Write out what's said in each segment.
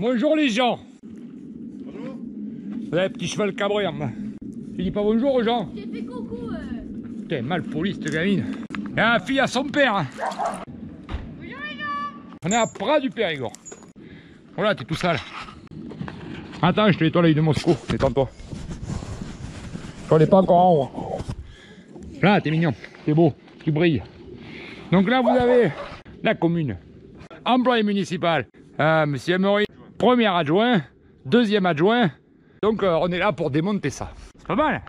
Bonjour les gens. Bonjour. Ouais, petit cheval cabré en bas. Tu dis pas bonjour aux gens? J'ai fait coucou. Putain, mal poli cette gamine. La fille à son père. Bonjour les gens. On est à Prat du Périgord. Voilà, t'es tout sale. Attends, je te nettoie l'œil de Moscou. Détends-toi. On n'est pas encore en haut. Là, t'es mignon, t'es beau, tu brilles. Donc là, vous avez la commune. Employé municipal, monsieur Emery, premier adjoint, deuxième adjoint. Donc on est là pour démonter ça. C'est pas mal.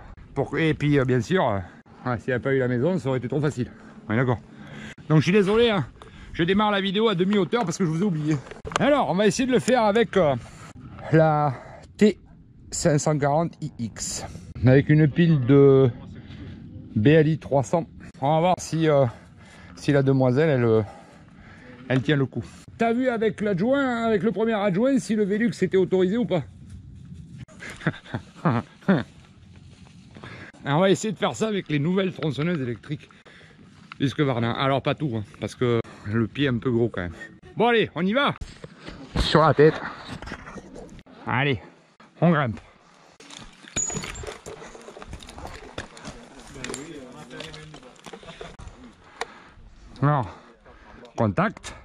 Et puis bien sûr, s'il n'y a pas eu la maison, ça aurait été trop facile. Ouais, d'accord. Donc je suis désolé, hein. Je démarre la vidéo à demi-hauteur parce que je vous ai oublié. Alors, on va essayer de le faire avec la T540iX. Avec une pile de BLI 300. On va voir si, si la demoiselle, elle tient le coup. T'as vu avec l'adjoint, avec le premier adjoint, si le Velux était autorisé ou pas? On va essayer de faire ça avec les nouvelles tronçonneuses électriques Husqvarna. Alors pas tout, hein, parce que le pied est un peu gros quand même. Bon allez, on y va. Sur la tête. Allez, on grimpe. Alors, contact.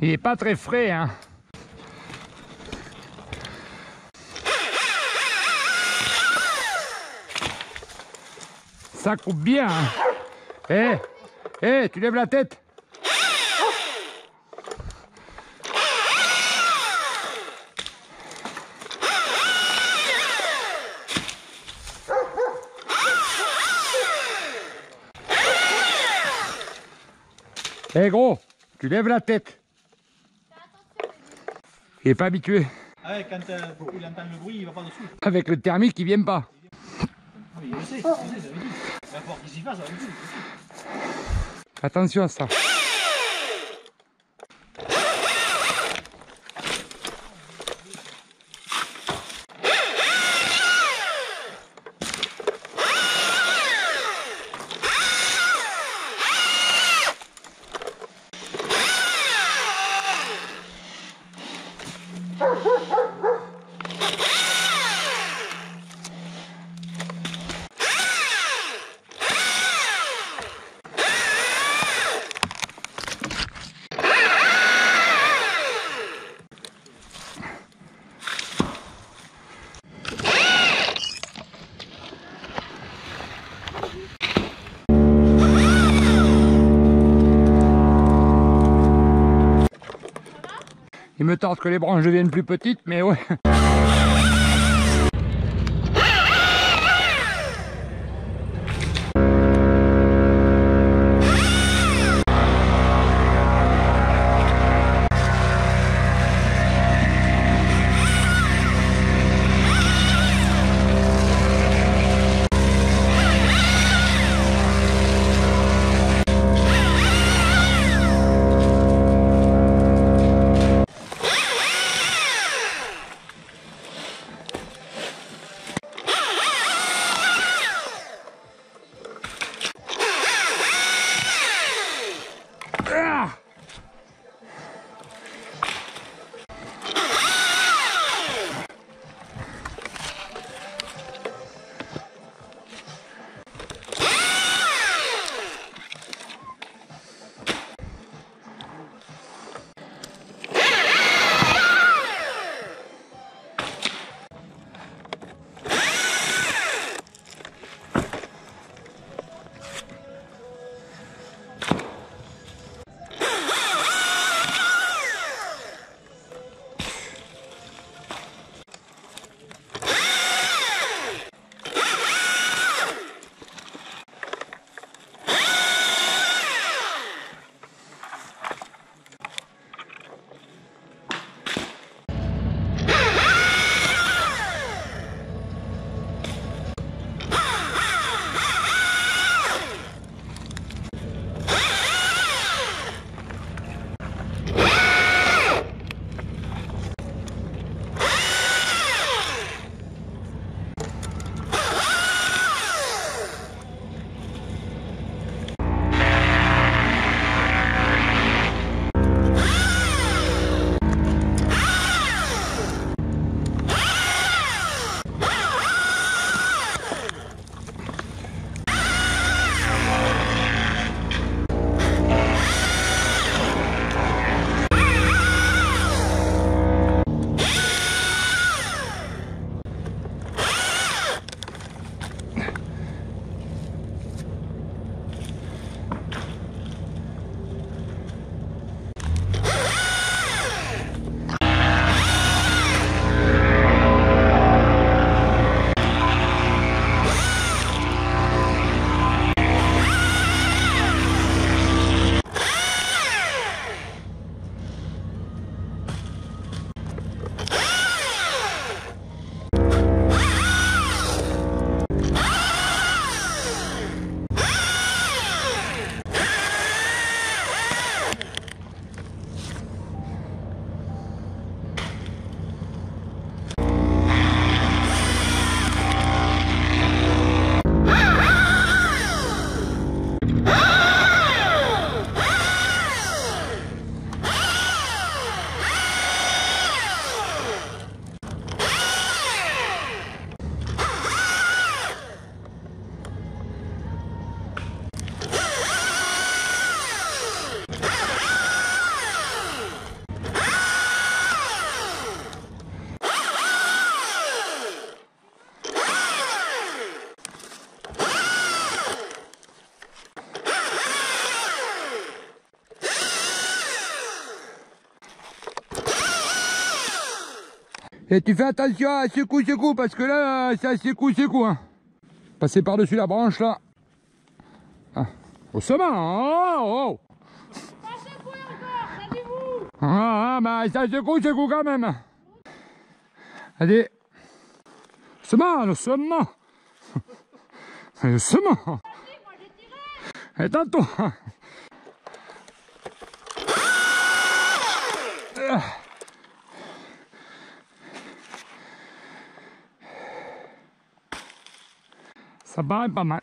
Il n'est pas très frais, hein. Ça coupe bien, hein. Tu lèves la tête. Gros, tu lèves la tête. Il n'est pas habitué. Ah ouais, quand il entend le bruit, il va pas dessous. Avec le thermique, il vient pas. Oui, je sais, ça veut dire. Il va falloir qu'il s'y fasse, ça veut dire. Attention à ça. Il me tarde que les branches deviennent plus petites, mais ouais. Et tu fais attention à secoue, parce que là, ça secoue, hein. Passer par-dessus la branche, là. Ah. Au sommet, hein. Oh, oh. Ça secoue encore, savez-vous. Ah, bah, ça secoue quand même. Allez. Le sommet. Moi, j'ai tiré. Et tantôt. Ça barre pas mal.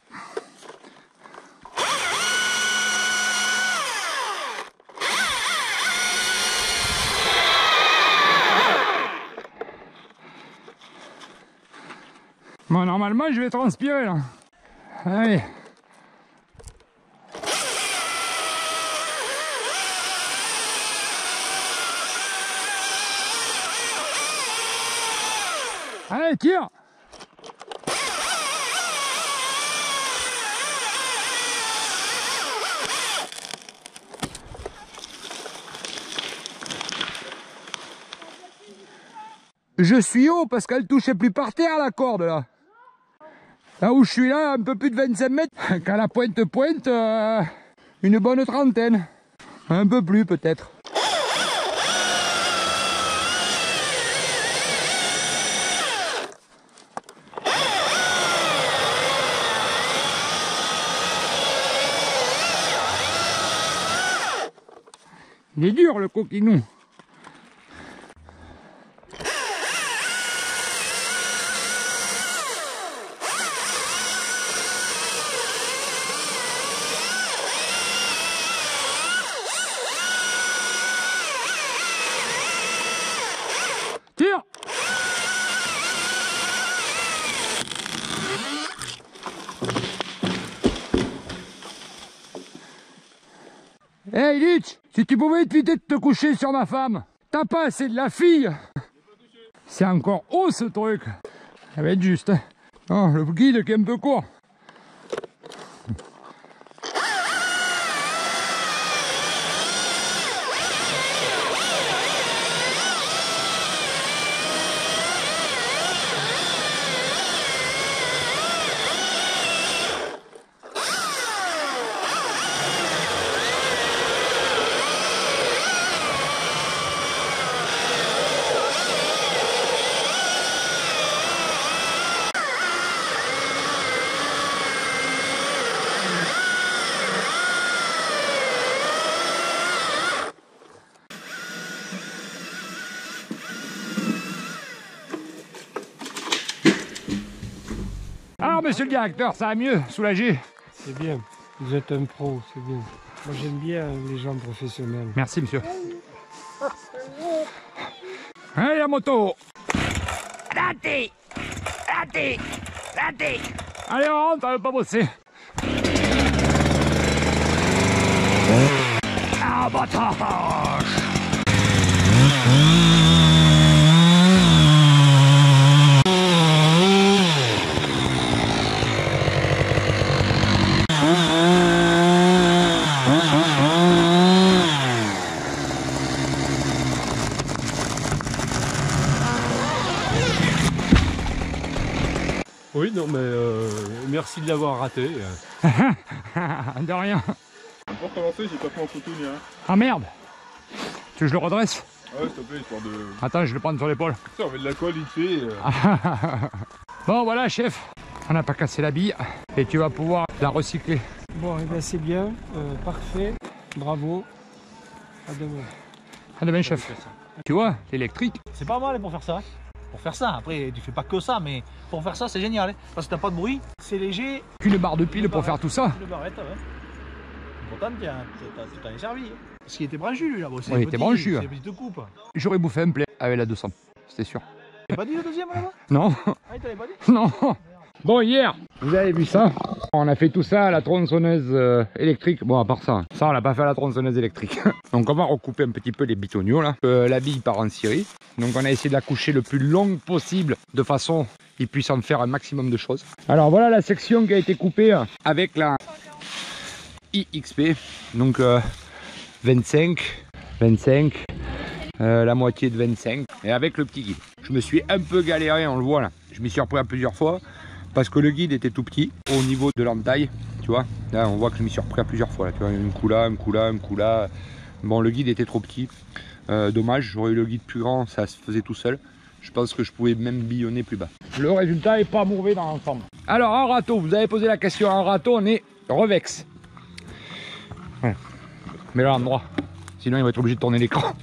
Bon, normalement je vais transpirer là. Allez. Allez, tire. Je suis haut parce qu'elle touchait plus par terre la corde là. Là où je suis là, un peu plus de 25 mètres. Quand la pointe, une bonne trentaine. Un peu plus peut-être. Il est dur le coquinou. Tire. Hey Litch, si tu pouvais éviter de te coucher sur ma femme, t'as pas assez de la fille. C'est encore haut ce truc. Ça va être juste. Oh, le guide qui est un peu court. Monsieur le directeur, ça va mieux, soulagé? C'est bien, vous êtes un pro, c'est bien. Moi j'aime bien les gens professionnels. Merci monsieur. Allez la moto. Raté. Allez on rentre, on veut pas bosser. Ah bâtard. Oui, non, mais merci de l'avoir raté. De rien. Pour commencer, j'ai pas pris en photo ni rien. Ah merde! Tu veux que je le redresse? Ouais, s'il te plaît, histoire de. Attends, je vais le prendre sur l'épaule. Ça, on met de la colle, il fait. Bon, voilà, chef. On n'a pas cassé la bille et tu vas pouvoir la recycler. Bon, et bien, c'est bien. Parfait. Bravo. À demain. À demain, chef. Tu vois, l'électrique. C'est pas mal pour faire ça. Pour faire ça, après tu fais pas que ça, mais pour faire ça c'est génial, hein, parce que t'as pas de bruit, c'est léger. Qu'une barre de pile pour faire tout ça. Une barrette, ouais. Pourtant, tiens, t'en es servi. Parce qu'il était branchu là-bas. Oui, il était branchu. C'est une petite coupe. J'aurais bouffé un plaid avec la 200, c'était sûr. T'as pas dit le deuxième là-bas? Non. Ah, t'avais pas dit? Non. Bon, hier, vous avez vu ça? On a fait tout ça à la tronçonneuse électrique. Bon, à part ça, ça on l'a pas fait à la tronçonneuse électrique. Donc on va recouper un petit peu les bitoniaux là. La bille part en Syrie. Donc on a essayé de la coucher le plus long possible de façon qu'ils puissent en faire un maximum de choses. Alors voilà la section qui a été coupée avec la iXP. Donc 25, la moitié de 25 et avec le petit guide. Je me suis un peu galéré, on le voit là. Je m'y suis repris à plusieurs fois parce que le guide était tout petit au niveau de l'entaille. Tu vois, là on voit que je m'y suis repris à plusieurs fois. Là, tu vois, un coup là. Bon, le guide était trop petit. Dommage, j'aurais eu le guide plus grand, ça se faisait tout seul. Je pense que je pouvais même billonner plus bas. Le résultat est pas mauvais dans l'ensemble. Alors en râteau, vous avez posé la question, en râteau on est Revex. Ouais. Mais là l'endroit, sinon il va être obligé de tourner l'écran.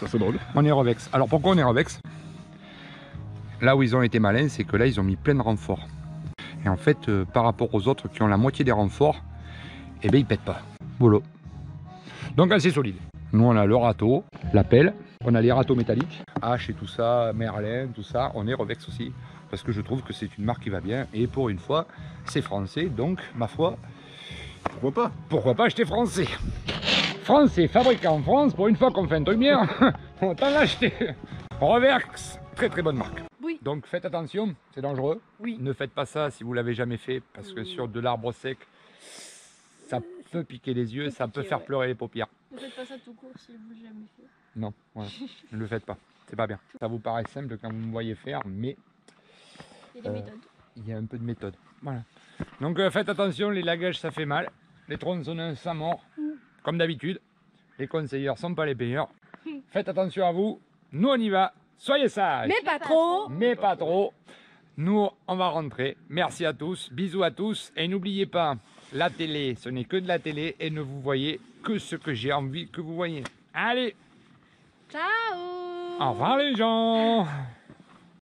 Ça c'est drôle. On est Revex. Alors pourquoi on est Revex? Là où ils ont été malins, c'est que là ils ont mis plein de renforts. Et en fait, par rapport aux autres qui ont la moitié des renforts, eh bien ils pètent pas. Boulot. Donc assez solide. Nous on a le râteau, la pelle, on a les râteaux métalliques, H et tout ça, Merlin, tout ça, on est Revex aussi. Parce que je trouve que c'est une marque qui va bien. Et pour une fois, c'est français, donc ma foi, pourquoi pas acheter français. Français, fabriqué en France, pour une fois qu'on fait un truc bien, on t'en l'acheter. Revex, très très bonne marque. Oui. Donc faites attention, c'est dangereux. Oui. Ne faites pas ça si vous l'avez jamais fait, parce que sur de l'arbre sec, ça peut piquer les yeux, ça peut faire pleurer les paupières. Ne faites pas ça tout court si vous l'avez jamais fait. Non, ouais. Ne le faites pas, c'est pas bien. Ça vous paraît simple quand vous me voyez faire, mais il y a un peu de méthode. Voilà. Donc faites attention, les lagages ça fait mal, les tronçonneuses ça mord, comme d'habitude. Les conseilleurs sont pas les payeurs. Faites attention à vous, nous on y va, soyez sages. Mais pas trop. Mais pas trop. Nous on va rentrer. Merci à tous, bisous à tous, et n'oubliez pas, la télé, ce n'est que de la télé, et ne vous voyez que ce que j'ai envie que vous voyez. Allez. Ciao. Au revoir les gens.